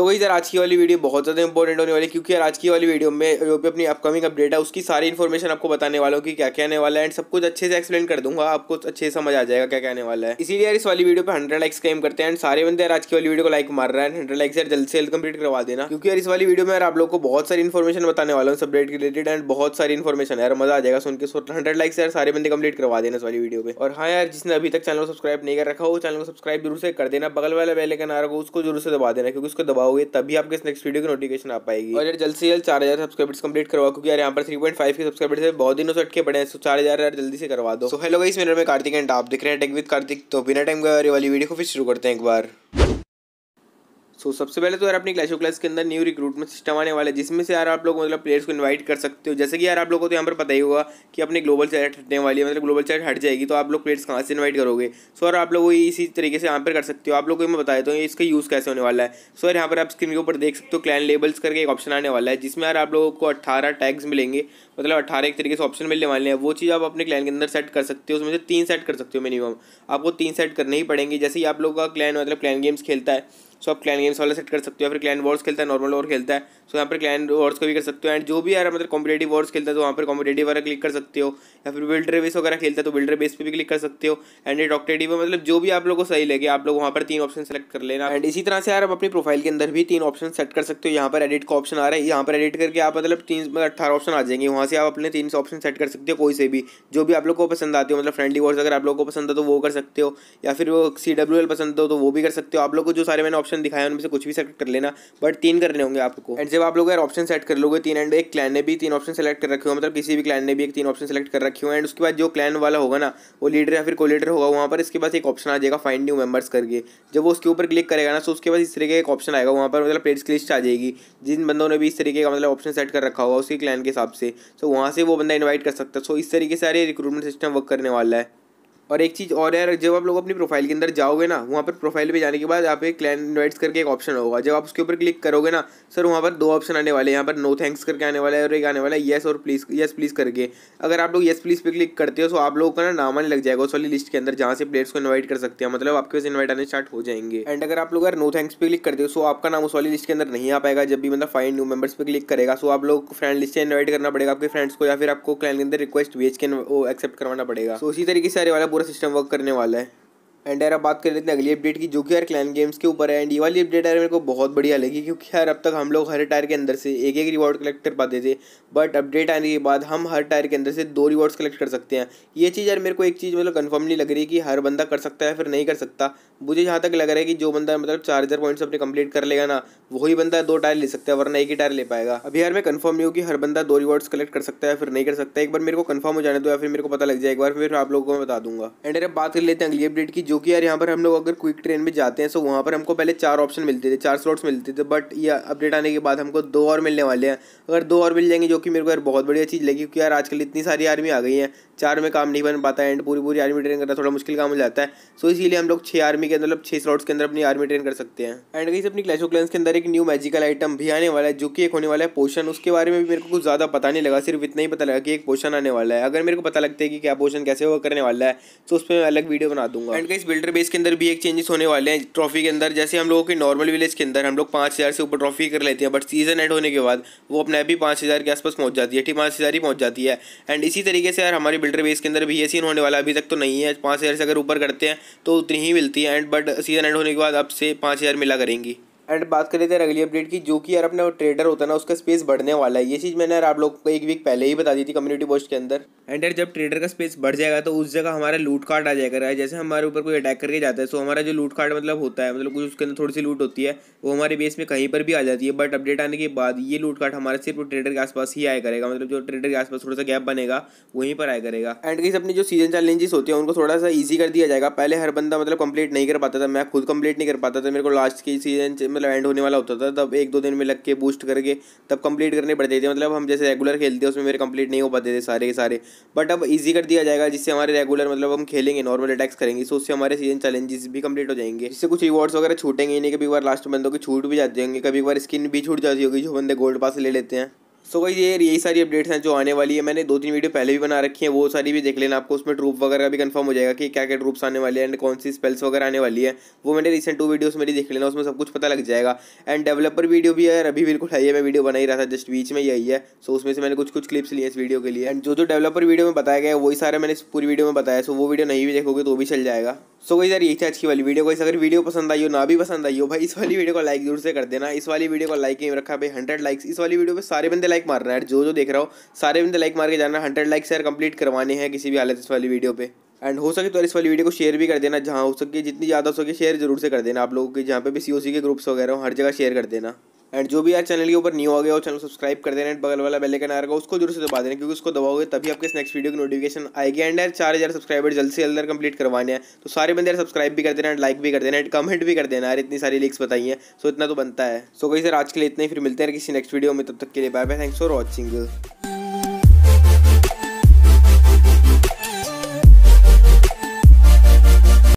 सो वही सर आज की वाली वीडियो बहुत ज़्यादा इंपॉर्टेंट होने वाली है, क्योंकि यार आज की वाली वीडियो में जो भी अपनी अपकमिंग अपडेट है उसकी सारी इन्फॉर्मेशन आपको बताने वाला हूँ कि क्या क्या आने वाला है एंड सब कुछ अच्छे से एक्सप्लेन कर दूंगा, आपको अच्छे से समझ आ जाएगा क्या क्या आने वाला है। इसीलिए यार इस वाली वीडियो पर 100 लाइक्स क्लेम करते हैं एंड सारे बंदे यार आज की वाली वीडियो को लाइक मार रहे हैं। 100 लाइक्स यार जल्द से जल्द कंप्लीट करवा देना, क्योंकि यार इस वाली वीडियो में यार आप लोग को बहुत सारी इन्फॉर्मेशन बताने वाला हूँ इस अपडेट के रिलेटेड एंड बहुत सारी इन्फॉर्मेशन यार मजा आ जाएगा सुन के। सो 100 लाइक्स यार सारे बंदे कंप्लीट करवा देना इस वाली वीडियो पे। और हाँ यार जिसने अभी तक चैनल को सब्सक्राइब नहीं कर रखा हो चैनल को सब्सक्राइब जरूर से कर देना, बगल वाला बेल आइकन आ रहा हो उसको जरूर से दबा देना, क्योंकि उसको दबाओगे तभी आपके इस नेक्स्ट वीडियो की नोटिफिकेशन आ पाएगी। और यार जल्द से जल्द 4000 सब्सक्राइबर्स कंप्लीट करवाओ, क्योंकि यार यहाँ पर 3.5 के सब्सक्राइबर्स है बहुत दिनों से अटके पड़े हैं। सो 4000 यार जल्दी से करवा दो। सो हेलो गाइस, मेरे में कार्तिक एंड आप देख रहे हैं टेक विद कार्तिक। तो बिना टाइम गवाए वाली वीडियो को फिर शुरू करते हैं एक बार। सो सबसे पहले तो यार अपनी क्लैश ऑफ क्लैंस के अंदर न्यू रिक्रूटमेंट सिस्टम आने वाला है, जिसमें से यार आप लोग मतलब प्लेयर्स को इनवाइट कर सकते हो। जैसे कि यार आप लोगों को तो यहाँ पर पता ही होगा कि अपने ग्लोबल चैट हटने वाली है, मतलब ग्लोबल चैट हट जाएगी तो आप लोग प्लेयर्स कहाँ से इनवाइट करोगे। सो यार आप लोग इसी तरीके से यहाँ पर कर सकते हो। आप लोग को मैं बता देता हूँ इसका यूज़ कैसे होने वाला है। सो यार यहाँ पर आप स्क्रीन के ऊपर देख सकते हो क्लैन लेबल्स करके एक ऑप्शन आने वाला है, जिसमें यार आप लोगों को 18 टैग्स मिलेंगे, मतलब 18 एक तरीके से ऑप्शन मिलने वाले हैं। वो चीज़ आप अपने क्लैन के अंदर सेट कर सकते हो, उसमें से 3 सेट कर सकते हो मिनिमम, आपको 3 सेट करने ही पड़ेंगे। जैसे ही आप लोग का क्लैन मतलब क्लैन गेम्स खेलता है सो आप क्लैन गेम्स वाला सेट कर सकते हो, या फिर क्लैन वॉर्स खेलता है नॉर्मल वॉर खेलता है सो यहाँ पर क्लैन वॉर्स का भी कर सकते हो। एंड जो भी यार मतलब कॉम्पिटेटिव वॉर्स खेलता है तो वहाँ पर कॉम्पिटेटिव वाला क्लिक कर सकते हो, या फिर बिल्डर बेस वगैरह खेलता है तो बिल्डर बेस पे भी क्लिक कर सकते हो। एंड डॉक्टेटिव मतलब जो भी आप लोग को सही लगे आप लोग वहाँ पर 3 ऑप्शन सेलेक्ट कर लेना। एंड इसी तरह से यार आप अपनी प्रोफाइल के अंदर भी 3 ऑप्शन सेट कर सकते हो। यहाँ पर एडिट का ऑप्शन आ रहा है, यहाँ पर एडिट करके आप मतलब 3-18 ऑप्शन आ जाएंगे, वहाँ से आप अपने 3 ऑप्शन सेट कर सकते हो कोई से भी जो भी आप लोग को पसंद आते हो। मतलब फ्रेंडली वॉर्स अगर आप लोग को पसंद हो तो वो कर सकते हो, या फिर वो CWL पसंद हो तो वो भी कर सकते हो। आप लोग को जो सारे मैंने दिखाया उनमें से कुछ भी सेलेक्ट कर लेना, बट 3 करने होंगे आपको। एंड जब आप लोग यार ऑप्शन सेट कर लोगे 3 एंड एक क्लैन ने भी 3 ऑप्शन सेलेक्ट कर रखे हो, मतलब किसी भी क्लैन ने भी 3 ऑप्शन सेलेक्ट कर रखे हो। एंड उसके बाद जो क्लैन वाला होगा ना वो लीडर या फिर को लीडर होगा, वहाँ पर इसके पास एक ऑप्शन आ जाएगा फाइंड न्यू मेंबर्स करके। जब वो उसके ऊपर क्लिक करेगा ना तो उसके पास इस तरीके का एक ऑप्शन आएगा, वहाँ पर मतलब प्लेयर्स की लिस्ट आ जाएगी जिन बंदों ने भी इस तरीके का मतलब ऑप्शन सेट कर रखा होगा उसके क्लैन के हिसाब से। सो वहाँ से वो बंदा इन्वाइट कर सकता है। सो इस तरीके से सारे रिक्रूटमेंट सिस्टम वर्क करने वाला है। और एक चीज़ और यार जब आप लोग अपनी प्रोफाइल के अंदर जाओगे ना वहाँ पर प्रोफाइल पे जाने के बाद यहाँ पे क्लैन इनवाइट्स करके एक ऑप्शन होगा, जब आप उसके ऊपर क्लिक करोगे ना सर वहाँ पर 2 ऑप्शन आने वाले हैं। यहाँ पर नो थैंक्स करके आने वाला है और एक आने वाला है येस और प्लीज़ येस प्लीज़ करके। अगर आप लोग येस प्लीज़ पे क्लिक करते हो तो आप लोगों का ना नाम आने लग जाएगा उस वाली लिस्ट के अंदर जहाँ से प्लेयर्स को इन्वाइट कर सकते हैं, मतलब आपके पास इन्वाइट आने स्टार्ट हो जाएंगे। एंड अगर आप लोग यार नो थैंक्स पे क्लिक करते हो सो आपका नाम उस वाली लिस्ट के अंदर नहीं आ पाएगा। जब भी मतलब फाइंड न्यू मेंबर्स पे क्लिक करेगा सो आप लोग फ्रेंड लिस्ट से इन्वाइट करना पड़ेगा आपके फ्रेंड्स को, या फिर आपको क्लैन के अंदर रिक्वेस्ट भेज के वो एक्सेप्ट करवाना पड़ेगा। सो उसी तरीके से वाला सिस्टम वर्क करने वाला है। एंड यार अब बात कर लेते हैं अगली अपडेट की, जो कि यार क्लैन गेम्स के ऊपर है। एंड ये वाली अपडेट यार मेरे को बहुत बढ़िया लगी, क्योंकि यार अब तक हम लोग हर टायर के अंदर से एक रिवॉर्ड कलेक्ट कर पाते थे, बट अपडेट आने के बाद हम हर टायर के अंदर से 2 रिवॉर्ड्स कलेक्ट कर सकते हैं। ये चीज़ यार मेरे को एक चीज़ मतलब कंफर्म नहीं लग रही कि हर बंदा कर सकता है फिर नहीं कर सकता। मुझे जहाँ तक लग रहा है कि जो बंदा मतलब 4000 पॉइंट्स अपने कंप्लीट कर लेगा ना वही बंदा 2 टायर ले सकता है, वरना एक ही टायर ले पाएगा। अभी यार मैं कंफर्म नहीं हूँ कि हर बंदा 2 रिवॉर्ड्स कलेक्ट कर सकता है फिर नहीं कर सकता। एक बार मेरे को कंफर्म हो जाने दो, या फिर मेरे को पता लग जाए एक बार फिर आप लोगों को मैं बता दूंगा। एंड यार बात कर लेते हैं अगली अपडेट की, जो कि यार यहाँ पर हम लोग अगर क्विक ट्रेन में जाते हैं सो वहाँ पर हमको पहले 4 ऑप्शन मिलते थे, 4 स्लॉट्स मिलते थे, बट ये अपडेट आने के बाद हमको 2 और मिलने वाले हैं। अगर 2 और मिल जाएंगे जो कि मेरे को यार बहुत बढ़िया चीज़ लगी, क्योंकि यार आजकल इतनी सारी आर्मी आ गई हैं, 4 में काम नहीं बन पाता है एंड पूरी आर्मी ट्रेन करना थोड़ा मुश्किल काम हो जाता है। सो इसीलिए हम लोग 6 आर्मी के अंदर मतलब 6 स्लॉट्स के अंदर अपनी आर्मी ट्रेन कर सकते हैं। एंड गाइस अपनी क्लैश ऑफ क्लैंस के अंदर एक न्यू मैजिकल आइटम भी आने वाला है, जो कि एक होने वाला है पोशन। उसके बारे में भी मेरे को कुछ ज़्यादा पता नहीं लगा, सिर्फ इतना ही पता लगा कि एक पोशन आने वाला है। अगर मेरे को पता लगता है कि क्या पोशन कैसे वर्क करने वाला है तो उस पर मैं अलग वीडियो बना दूंगा। एंड गाइस बिल्डर बेस के अंदर भी एक चेंजेस होने वाले हैं ट्रॉफी के अंदर। जैसे हम लोगों के नॉर्मल विलेज के अंदर हम लोग 5000 से ऊपर ट्रॉफी कर लेते हैं, बट सीजन एंड होने के बाद वो अपने आप ही 5000 के आसपास पहुंच जाती है, ठीक 5000 ही पहुंच जाती है। एंड इसी तरीके से यार हमारे बिल्डर बेस के अंदर भी ये सीन होने वाला, अभी तक तो नहीं है, 5000 से अगर ऊपर करते हैं तो उतनी ही मिलती है एंड बट सीजन एंड होने के बाद अब से 5000 मिला करेंगी। एंड बात कर लेते हैं अगली अपडेट की, जो कि यार अपना ट्रेडर होता है ना उसका स्पेस बढ़ने वाला है। ये चीज़ मैंने यार आप लोग को एक वीक पहले ही बता दी थी कम्युनिटी पोस्ट के अंदर। एंड यार जब ट्रेडर का स्पेस बढ़ जाएगा तो उस जगह हमारा लूट कार्ड आ जाएगा। जैसे हमारे ऊपर कोई अटैक करके जाता है सो हमारा जो लूट कार्ड मतलब होता है, मतलब कुछ उसके अंदर थोड़ी सी लूट होती है वो हमारे बेस में कहीं पर भी आ जाती है, बट अपडेट आने के बाद ये लूट कार्ड हमारे सिर्फ ट्रेडर के आसपास ही आया करेगा, मतलब जो ट्रेडर के आसपास थोड़ा सा गैप बनेगा वहीं पर आया करेगा। एंड गाइस अपनी जो सीजन चैलेंजेस होती है उनको थोड़ा सा ईजी कर दिया जाएगा। पहले हर बंदा मतलब कंप्लीट नहीं कर पाता था, मैं खुद कंप्लीट नहीं कर पाता था, मेरे को लास्ट की सीजन एंड होने वाला होता था तब 1-2 दिन में लग के बूस्ट करके तब कंप्लीट करने पड़ते थे, मतलब हम जैसे रेगुलर खेलते हैं उसमें मेरे कंप्लीट नहीं हो पाते थे सारे के सारे, बट अब इजी कर दिया जाएगा जिससे हमारे रेगुलर मतलब हम खेलेंगे नॉर्मल अटैक्स करेंगे सो उससे हमारे सीजन चैलेंजेस भी कंप्लीट हो जाएंगे। इससे कुछ रिवॉर्ड्स वगैरह छूटेंगे नहीं, कभी बार लास्ट बंदों की छूट भी जाते होंगे, कभी बार स्किन भी छूट जाती होगी जो बंदे गोल्ड पास ले लेते हैं। सो गाइस ये यही सारी अपडेट्स हैं जो आने वाली है। मैंने 2-3 वीडियो पहले भी बना रखी है, वो सारी भी देख लेना। आपको उसमें ट्रूप वगैरह भी कंफर्म हो जाएगा कि क्या क्या ट्रूप्स आने वाले हैं एंड कौन सी स्पेल्स वगैरह आने वाली है। वो मैंने रिसेंट 2 वीडियोस मेरी देख लेना, उसमें सब कुछ पता लग जाएगा। एंड डेवलपर वीडियो भी है अभी बिल्कुल आई है, मैं वीडियो बना ही रहा था जस्ट बीच में यही है। सो उसमें से मैंने कुछ कुछ क्लिप्स लिए इस वीडियो के लिए। एंड जो डेवलपर वीडियो में बताया गया वही सारा मैंने इस पूरी वीडियो में बताया। सो वो वीडियो नहीं भी देखोगे तो भी चल जाएगा। सो गाइस यार यही थी आज की वाली वीडियो। गाइस अगर वीडियो पसंद आई हो ना भी पसंद आई हो भाई, इस वाली वीडियो को लाइक जरूर से कर देना। इस वाली वीडियो को लाइक ही रखा भाई 100 लाइक्स। इस वाली वीडियो पे सारे बंदे लाइक मार रहे हैं, जो देख रहा हो सारे बंदे लाइक मार के जाना। 100 लाइक्स यार कंप्लीट करवाने हैं किसी भी हालत इस वाली वीडियो पे। एंड हो सके तो इस वाली वीडियो को शेयर भी कर देना, जहाँ हो सके जितनी ज़्यादा हो सके शेयर जरूर से कर देना। आप लोगों के जहाँ पे भी COC के ग्रुप्स वगैरह हो हर जगह शेयर कर देना। एंड जो भी यार चैनल के ऊपर न्यू आ गया हो चैनल सब्सक्राइब कर देना। एंड बगल वाला बेल आइकन आ रहा है उसको जरूर से दबा देना, क्योंकि उसको दबाओगे तभी आपके नेक्स्ट वीडियो की नोटिफिकेशन आएगी। एंड यार 4000 सब्सक्राइबर जल्द से जल्द कंप्लीट करवाने हैं, तो सारे बंदे सब्सक्राइब भी कर देना एंड लाइक भी कर देना एंड कमेंट भी कर देना यार। इतनी सारी लिंक्स बताई हैं सो इतना तो बनता है। सो गाइस सर आज के लिए इतना ही, फिर मिलते हैं किसी नेक्स्ट वीडियो में। तब तक के लिए bye bye, thanks for watching.